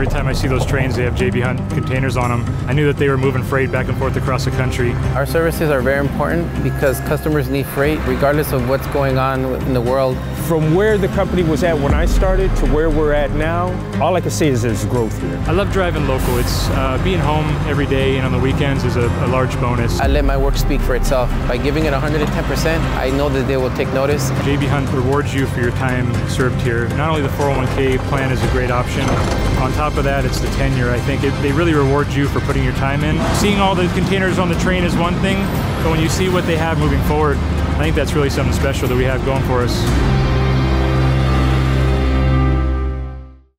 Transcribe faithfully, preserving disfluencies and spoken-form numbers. Every time I see those trains, they have J B. Hunt containers on them. I knew that they were moving freight back and forth across the country. Our services are very important because customers need freight regardless of what's going on in the world. From where the company was at when I started to where we're at now, all I can say is there's growth here. I love driving local. It's uh, being home every day and on the weekends is a, a large bonus. I let my work speak for itself. By giving it one hundred ten percent, I know that they will take notice. J B. Hunt rewards you for your time served here. Not only the four oh one K plan is a great option, on top of that, it's the tenure. I think it, they really reward you for putting your time in. Seeing all the containers on the train is one thing, but when you see what they have moving forward, I think that's really something special that we have going for us.